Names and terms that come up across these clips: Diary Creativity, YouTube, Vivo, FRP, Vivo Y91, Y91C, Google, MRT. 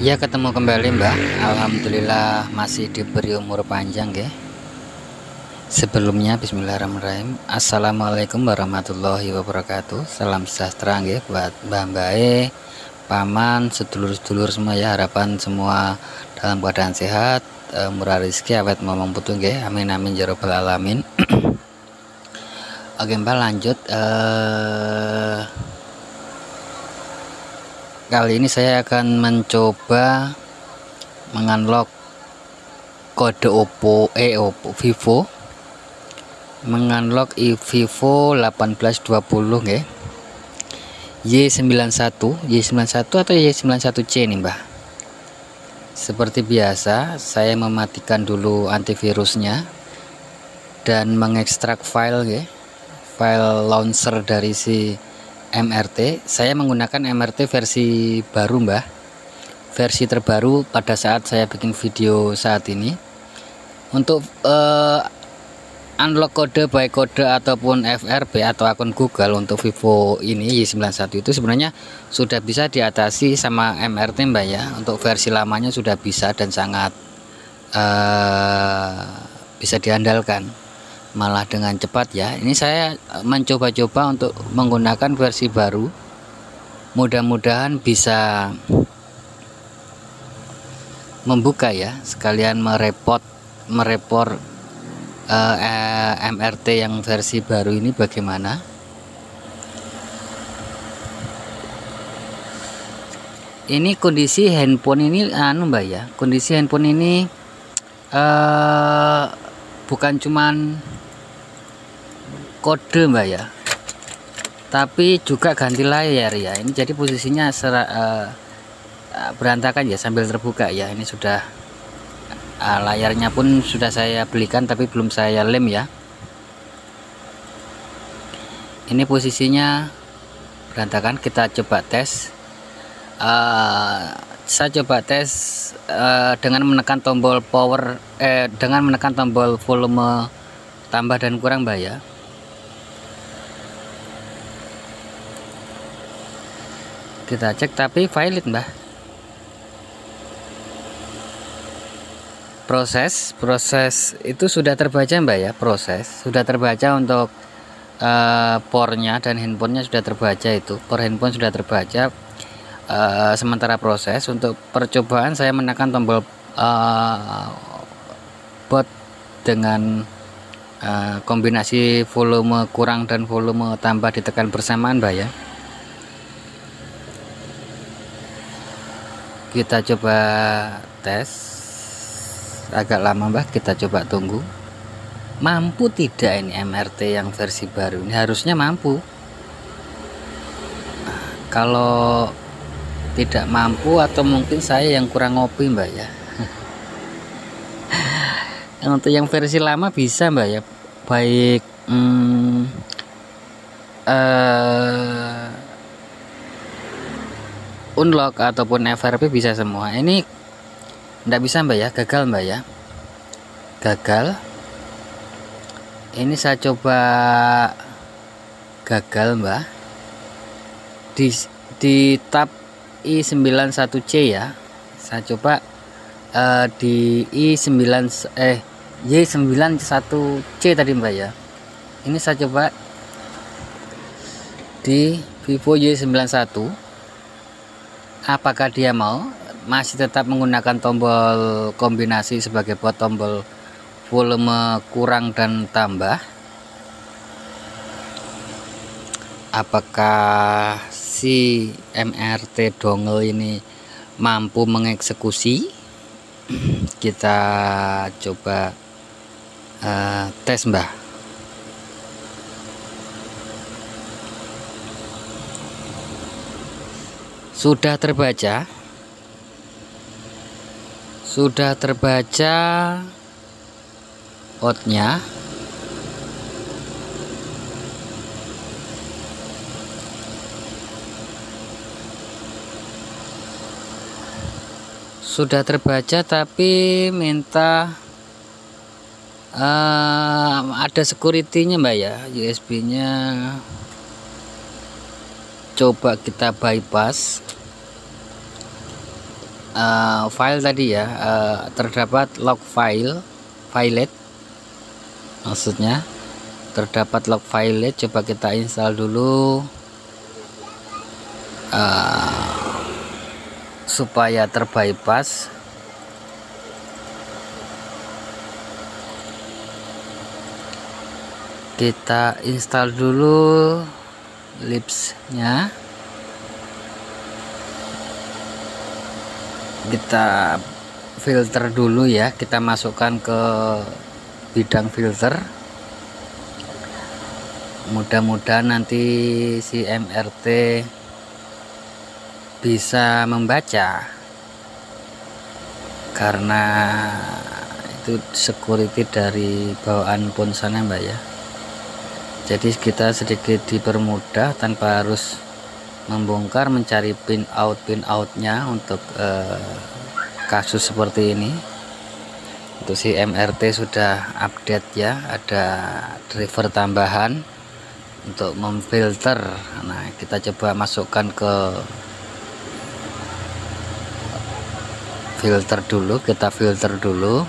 Ya, ketemu kembali Mbak. Alhamdulillah masih diberi umur panjang ya. Sebelumnya bismillahirrahmanirrahim. Assalamualaikum warahmatullahi wabarakatuh. Salam sejahtera ya buat mbak-mbae, paman, sedulur-sedulur semua ya. Harapan semua dalam keadaan sehat, murah rezeki, awet mamang putung ya. Amin amin ya rabbal alamin. Oke Mbak, lanjut. Kali ini saya akan mencoba mengunlock kode Vivo, mengunlock Vivo 1820 ya, Y91 atau Y91C nih Mbak. Seperti biasa saya mematikan dulu antivirusnya dan mengekstrak file ya, file launcher dari si MRT. Saya menggunakan MRT versi baru Mbah, versi terbaru pada saat saya bikin video saat ini. Untuk unlock kode baik kode ataupun FRP atau akun Google untuk Vivo ini Y91 itu sebenarnya sudah bisa diatasi sama MRT Mbah ya. Untuk versi lamanya sudah bisa dan sangat bisa diandalkan, malah dengan cepat ya. Ini saya mencoba-coba untuk menggunakan versi baru, mudah-mudahan bisa membuka ya, sekalian mereport MRT yang versi baru ini bagaimana. Ini kondisi handphone ini Mbak ya, kondisi handphone ini bukan cuman kode Mbak ya, tapi juga ganti layar ya. Ini jadi posisinya berantakan ya, sambil terbuka ya. Ini sudah layarnya pun sudah saya belikan tapi belum saya lem ya. Ini posisinya berantakan. Kita coba tes, saya coba tes dengan menekan tombol power, dengan menekan tombol volume tambah dan kurang Mbak ya. Kita cek tapi valid Mbah. Proses itu sudah terbaca Mbah ya, proses sudah terbaca untuk pornya dan handphonenya sudah terbaca, itu per handphone sudah terbaca. Sementara proses untuk percobaan saya menekan tombol bot dengan kombinasi volume kurang dan volume tambah ditekan bersamaan Mbah ya. Kita coba tes, agak lama Mbak, kita coba tunggu mampu tidak ini MRT yang versi baru ini. Harusnya mampu, kalau tidak mampu atau mungkin saya yang kurang ngopi Mbak ya. Untuk yang versi lama bisa Mbak ya, baik unlock ataupun FRP bisa semua. Ini tidak bisa Mbak ya, gagal Mbak ya, gagal. Ini saya coba gagal Mbak di tab I91C ya. Saya coba di Y91C tadi Mbak ya. Ini saya coba di Vivo Y91, apakah dia mau? Masih tetap menggunakan tombol kombinasi sebagai buat tombol volume kurang dan tambah. Apakah si MRT dongle ini mampu mengeksekusi? Kita coba tes Mbak. Sudah terbaca, sudah terbaca outnya. Sudah terbaca tapi minta ada security-nya Mbak ya, USB-nya. Coba kita bypass, file tadi ya, terdapat log file, filet maksudnya, terdapat log filet. Coba kita install dulu supaya terbypass. Kita install dulu libsnya, kita filter dulu ya, kita masukkan ke bidang filter. Mudah-mudahan nanti si MRT bisa membaca, karena itu security dari bawaan ponselnya mbak ya. Jadi kita sedikit dipermudah tanpa harus membongkar mencari pin outnya untuk kasus seperti ini. Untuk si MRT sudah update ya, ada driver tambahan untuk memfilter. Nah kita coba masukkan ke filter dulu, kita filter dulu.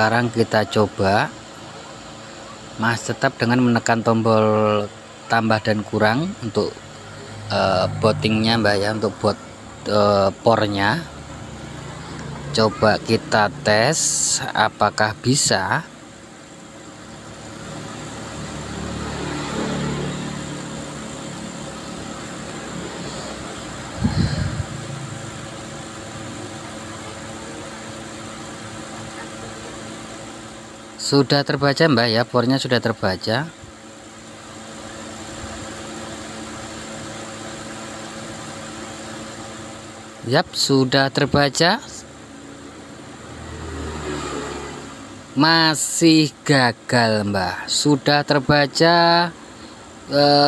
Sekarang kita coba tetap dengan menekan tombol tambah dan kurang untuk bottingnya mbak ya, untuk buat pornya. Coba kita tes apakah bisa. Sudah terbaca mbak ya, pornya sudah terbaca. Yap, sudah terbaca. Masih gagal mbak. Sudah terbaca,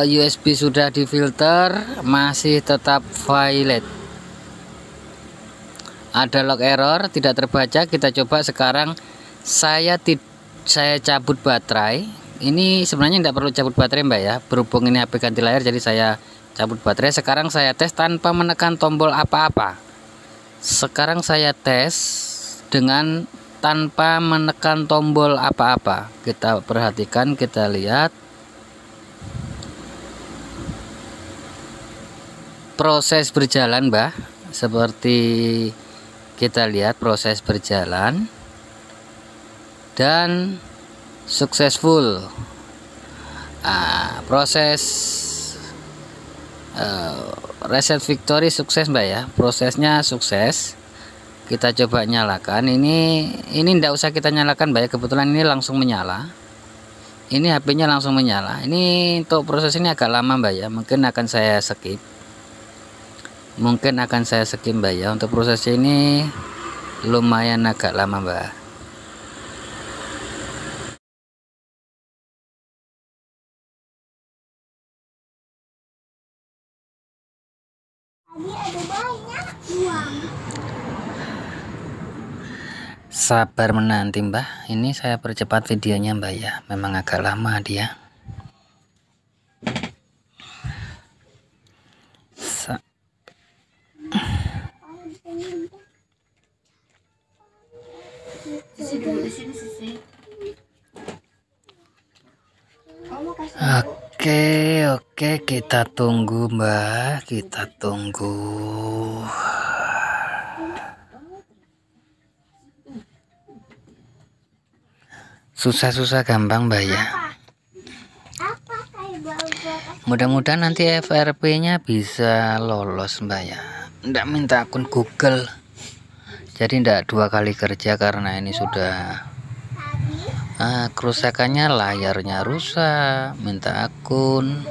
USB sudah difilter, masih tetap violet. Ada log error, tidak terbaca. Kita coba sekarang saya cabut baterai. Ini sebenarnya tidak perlu cabut baterai mbak ya, berhubung ini HP ganti layar jadi saya cabut baterai. Sekarang saya tes tanpa menekan tombol apa-apa. Sekarang saya tes dengan tanpa menekan tombol apa-apa. Kita perhatikan, kita lihat proses berjalan mbak. Seperti kita lihat proses berjalan dan successful. Proses reset victory sukses mbak ya, prosesnya sukses. Kita coba nyalakan ini tidak usah kita nyalakan mbak ya, kebetulan ini langsung menyala, ini HP-nya langsung menyala. Ini untuk proses ini agak lama mbak ya, mungkin akan saya skip mbak ya. Untuk proses ini lumayan agak lama mbak. Sabar menanti mbak, ini saya percepat videonya mbak ya, memang agak lama dia. Oke, kita tunggu mbak, kita tunggu. Susah-susah gampang mbak ya. Mudah-mudahan nanti FRP-nya bisa lolos mbak ya. Nggak minta akun Google, jadi nggak dua kali kerja karena ini sudah kerusakannya layarnya rusak, minta akun.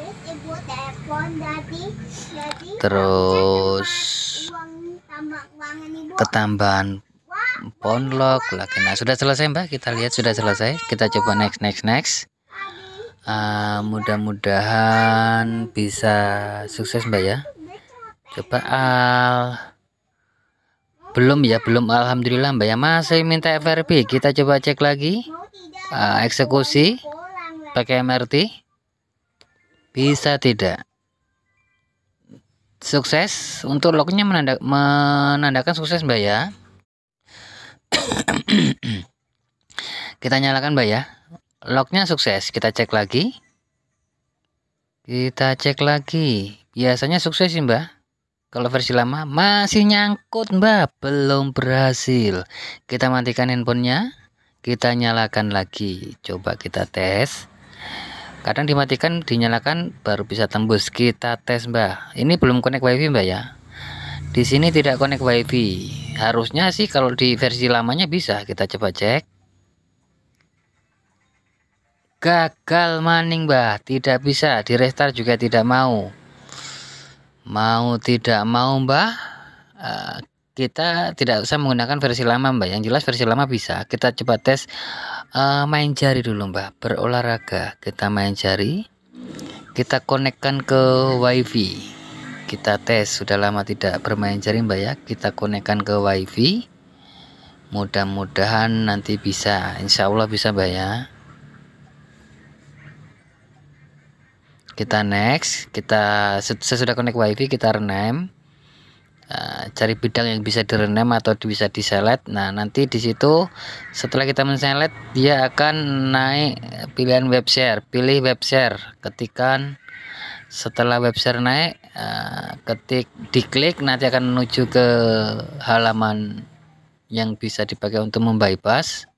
Terus ketambahan ponlog lagi. Nah sudah selesai mbak, kita lihat sudah selesai. Kita coba next. Mudah-mudahan bisa sukses mbak ya. Coba belum ya, belum, alhamdulillah mbak ya, masih minta FRP. Kita coba cek lagi, eksekusi pakai MRT bisa tidak. Sukses untuk lognya menandakan sukses Mbak ya. Kita nyalakan Mbak ya. Lognya sukses, kita cek lagi. Kita cek lagi. Biasanya sukses sih Mbak. Kalau versi lama masih nyangkut Mbak, belum berhasil. Kita matikan handphonenya. Kita nyalakan lagi. Coba kita tes. Kadang dimatikan, dinyalakan baru bisa tembus. Kita tes Mbak. Ini belum connect wifi Mbak ya. Di sini tidak connect wifi. Harusnya sih kalau di versi lamanya bisa. Kita coba cek. Gagal maning Mbak. Tidak bisa. Di restart juga tidak mau. Mau tidak mau Mbak, kita tidak usah menggunakan versi lama Mbak. Yang jelas versi lama bisa. Kita coba tes. Main jari dulu Mbak, berolahraga. Kita main jari, kita konekkan ke wifi. Kita tes, sudah lama tidak bermain jari Mbak ya. Kita konekkan ke wifi. Mudah-mudahan nanti bisa. Insya Allah bisa Mbak ya. Kita next. Kita sesudah connect wifi, kita renem. Cari bidang yang bisa direnem atau bisa diselet. Nah, nanti di situ setelah kita men-selet, dia akan naik pilihan web share. Pilih web share, ketikan. Setelah web share naik, diklik, nanti akan menuju ke halaman yang bisa dipakai untuk membypass.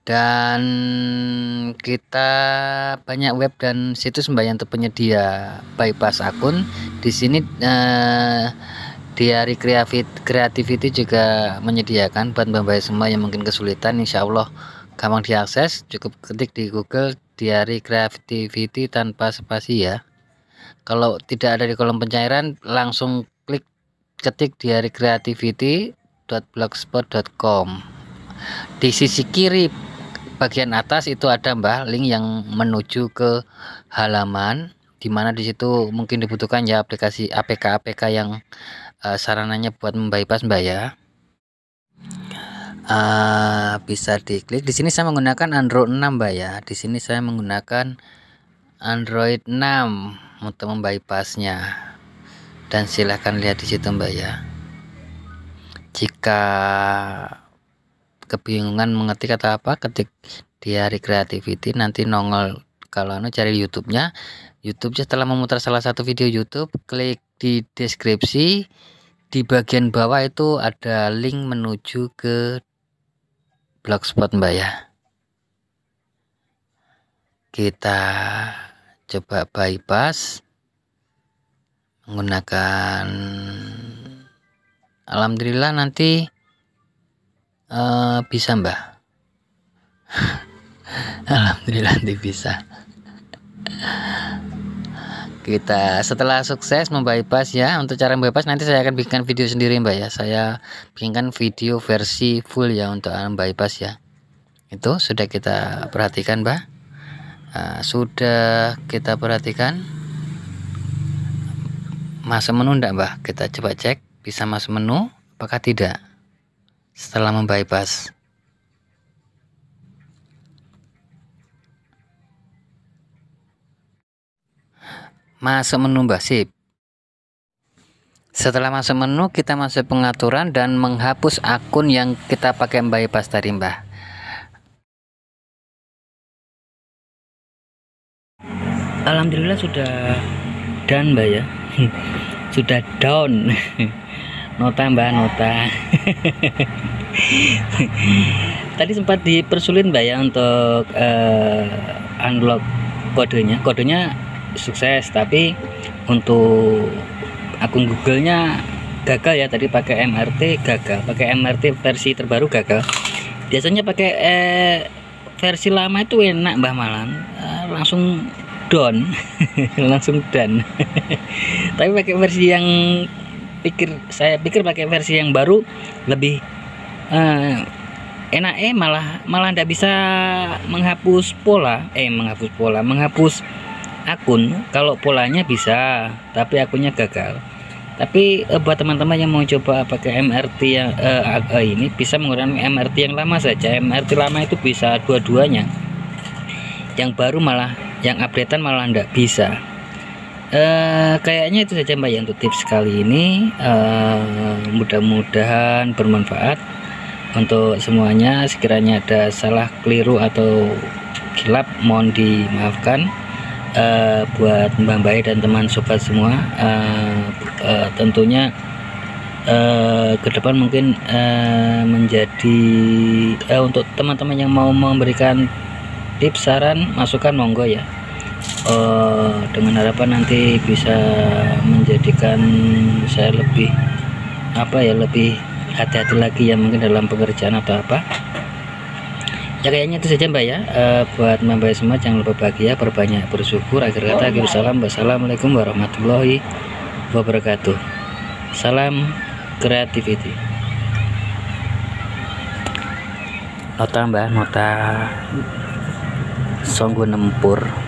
Dan kita banyak web dan situs Mbak yang terpenyedia bypass akun. Di sini Diary Creativity juga menyediakan buat Mbak semua yang mungkin kesulitan. Insya Allah gampang diakses. Cukup ketik di Google Diary Creativity tanpa spasi ya. Kalau tidak ada di kolom pencairan, langsung klik ketik Diary Creativity.blogspot.com. Di sisi kiri bagian atas itu ada Mbak link yang menuju ke halaman dimana disitu mungkin dibutuhkan ya aplikasi APK yang sarananya buat membypass Mbak ya. Bisa diklik. Di sini saya menggunakan Android 6 Mbak ya. Di sini saya menggunakan Android 6 untuk membypassnya. Dan silahkan lihat di situ Mbak ya. Jika kebingungan mengetik kata apa, ketik Diary Creativity, nanti nongol. Kalau cari YouTube-nya, setelah memutar salah satu video YouTube, klik di deskripsi. Di bagian bawah itu ada link menuju ke Blogspot Mbak ya. Kita coba bypass menggunakan, alhamdulillah nanti bisa Mbak. Alhamdulillah nanti bisa. Kita setelah sukses membypass ya. Untuk cara membypass nanti saya akan bikinkan video sendiri Mbak ya. Saya bikinkan video versi full ya untuk membypass ya. Itu sudah kita perhatikan Mbak. Sudah kita perhatikan. Masuk menu enggak Mbak? Kita coba cek bisa masuk menu apakah tidak setelah membypass. Masuk menu Mbak, sip. Setelah masuk menu, kita masuk pengaturan dan menghapus akun yang kita pakai bypass tadi Mbak. Alhamdulillah sudah done Mbak ya. Sudah down. Nota Mbak, nota. Tadi sempat dipersulit Mbak ya untuk unlock kodenya. Kodenya sukses, tapi untuk akun Google-nya gagal ya. Tadi pakai MRT gagal, pakai MRT versi terbaru gagal. Biasanya pakai versi lama itu enak Mbak, malam langsung down. Langsung down. Tapi pakai versi yang saya pikir pakai versi yang baru lebih enak, malah tidak bisa menghapus pola, menghapus akun. Kalau polanya bisa, tapi akunnya gagal. Tapi buat teman-teman yang mau coba pakai MRT yang ini, bisa menggunakan MRT yang lama saja. MRT lama itu bisa dua-duanya. Yang baru malah, yang updatean malah tidak bisa. Kayaknya itu saja Mbak ya untuk tips kali ini. Mudah-mudahan bermanfaat untuk semuanya. Sekiranya ada salah, keliru atau kilap mohon dimaafkan. Buat Mbak Bayi dan teman sobat semua, tentunya ke depan mungkin menjadi untuk teman-teman yang mau memberikan tips, saran, masukan, monggo ya. Dengan harapan nanti bisa menjadikan saya lebih lebih hati-hati lagi ya mungkin dalam pekerjaan atau apa ya. Kayaknya itu saja Mbak ya. Buat Mbak Bayi semua, jangan lupa bahagia, perbanyak bersyukur. Akhir kata akhir salam, wassalamualaikum warahmatullahi wabarakatuh. Salam Creativity. Nota Mbak, nota songgo nempur.